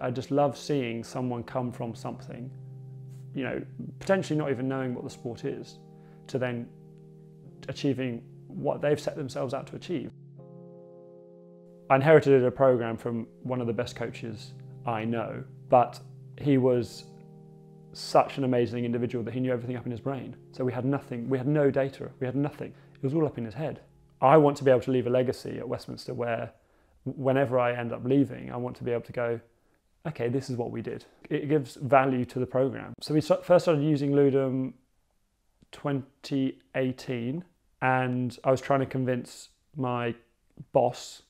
I just love seeing someone come from something, you know, potentially not even knowing what the sport is, to then achieving what they've set themselves out to achieve. I inherited a program from one of the best coaches I know, but he was such an amazing individual that he knew everything up in his brain. So we had nothing, we had no data, we had nothing. It was all up in his head. I want to be able to leave a legacy at Westminster where whenever I end up leaving, I want to be able to go, okay, this is what we did. It gives value to the program. So we first started using Ludum 2018, and I was trying to convince my boss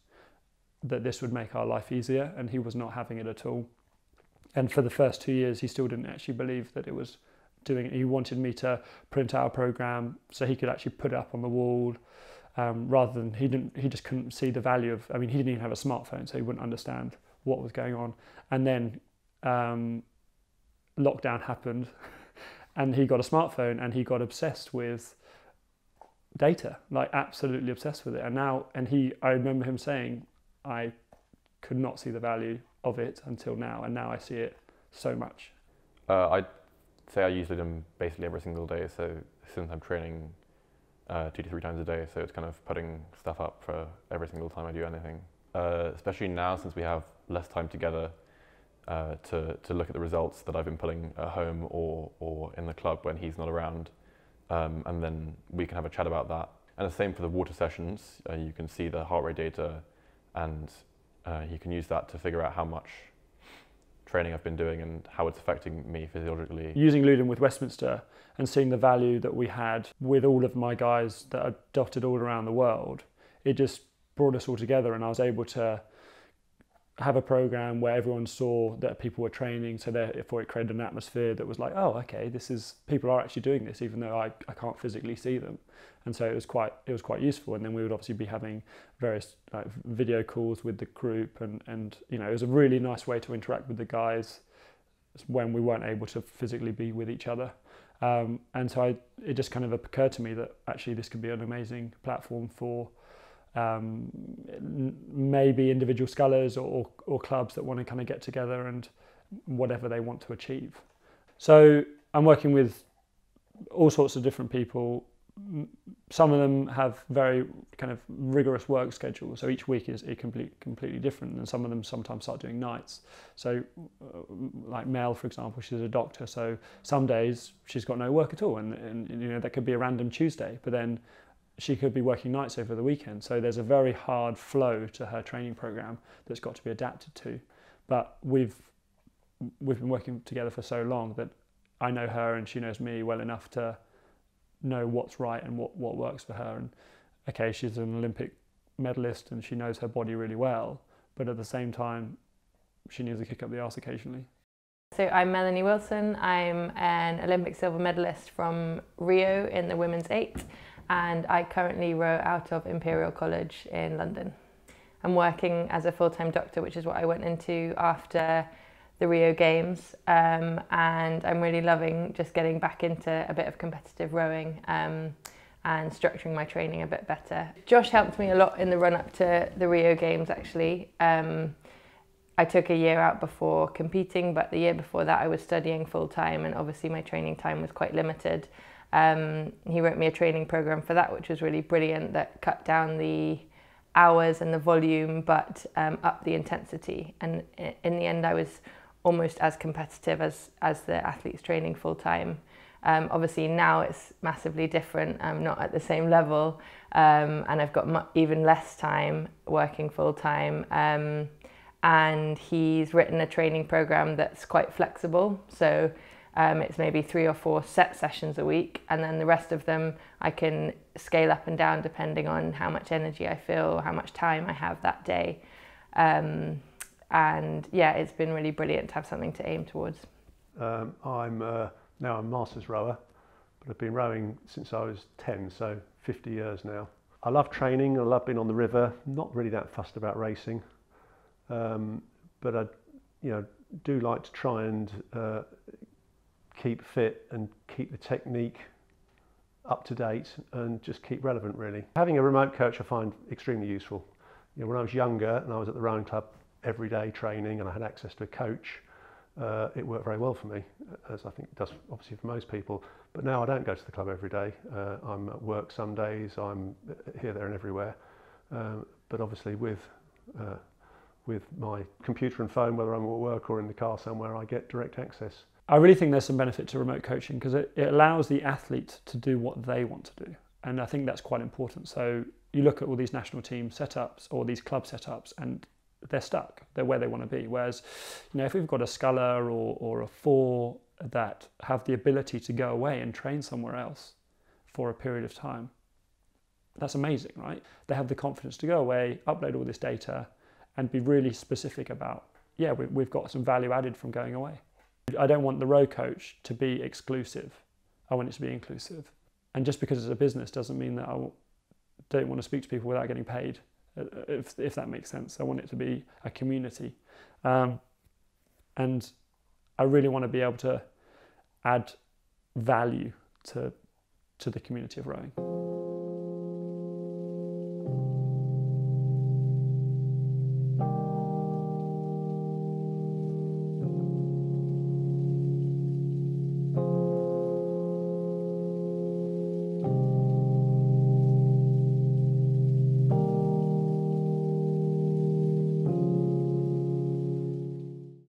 that this would make our life easier, and he was not having it at all. And for the first 2 years, he still didn't actually believe that it was doing it. He wanted me to print out a program so he could actually put it up on the wall. Rather than, he just couldn't see the value of, I mean, he didn't even have a smartphone, so he wouldn't understand what was going on. And then lockdown happened and he got a smartphone and he got obsessed with data, like absolutely obsessed with it. And now, I remember him saying, I could not see the value of it until now. And now I see it so much. I'd say I use Ludum basically every single day. So since I'm training, 2 to 3 times a day, so it's kind of putting stuff up for every single time I do anything. Especially now, since we have less time together to look at the results that I've been pulling at home or in the club when he's not around, and then we can have a chat about that. And the same for the water sessions. You can see the heart rate data, and you can use that to figure out how much training I've been doing and how it's affecting me physiologically. Using Ludum with Westminster and seeing the value that we had with all of my guys that are dotted all around the world, it just brought us all together, and I was able to have a program where everyone saw that people were training, so therefore it created an atmosphere that was like, oh, okay, this is, people are actually doing this even though I can't physically see them. And so it was quite useful. And then we would obviously be having various like video calls with the group, and you know, it was a really nice way to interact with the guys when we weren't able to physically be with each other. And so it just kind of occurred to me that actually this could be an amazing platform for maybe individual scholars or clubs that want to kind of get together and whatever they want to achieve. So I'm working with all sorts of different people. Some of them have very kind of rigorous work schedules, so each week is completely different, and some of them sometimes start doing nights. So like Mel, for example, she's a doctor, so some days she's got no work at all, and you know, that could be a random Tuesday, but then she could be working nights over the weekend. So there's a very hard flow to her training program that's got to be adapted to. But we've been working together for so long that I know her and she knows me well enough to know what's right and what works for her. And okay, she's an Olympic medalist and she knows her body really well, but at the same time, she needs a kick up the arse occasionally. So I'm Melanie Wilson. I'm an Olympic silver medalist from Rio in the women's 8. And I currently row out of Imperial College in London. I'm working as a full-time doctor, which is what I went into after the Rio Games, and I'm really loving just getting back into a bit of competitive rowing and structuring my training a bit better. Josh helped me a lot in the run-up to the Rio Games, actually. I took a year out before competing, but the year before that I was studying full-time, and obviously my training time was quite limited. He wrote me a training program for that, which was really brilliant, that cut down the hours and the volume, but up the intensity. And in the end, I was almost as competitive as the athletes training full time. Obviously now it's massively different. I'm not at the same level, and I've got even less time working full time. And he's written a training program that's quite flexible. So it's maybe 3 or 4 set sessions a week, and then the rest of them I can scale up and down depending on how much energy I feel, how much time I have that day. And yeah, it's been really brilliant to have something to aim towards. I'm now a masters rower, but I've been rowing since I was 10, so 50 years now. I love training, I love being on the river, not really that fussed about racing, but I do like to try and keep fit and keep the technique up to date and just keep relevant, really. Having a remote coach I find extremely useful. You know, when I was younger and I was at the rowing club, everyday training and I had access to a coach, it worked very well for me, as I think it does obviously for most people. But now I don't go to the club every day. I'm at work some days, I'm here, there and everywhere. But obviously with my computer and phone, whether I'm at work or in the car somewhere, I get direct access. I really think there's some benefit to remote coaching because it allows the athlete to do what they want to do. And I think that's quite important. So you look at all these national team setups or these club setups and they're stuck. They're where they want to be. Whereas, you know, if we've got a sculler or a four that have the ability to go away and train somewhere else for a period of time, that's amazing, right? They have the confidence to go away, upload all this data and be really specific about, yeah, we've got some value added from going away. I don't want the row coach to be exclusive. I want it to be inclusive. And just because it's a business doesn't mean that I don't want to speak to people without getting paid, if that makes sense. I want it to be a community. And I really want to be able to add value to the community of rowing.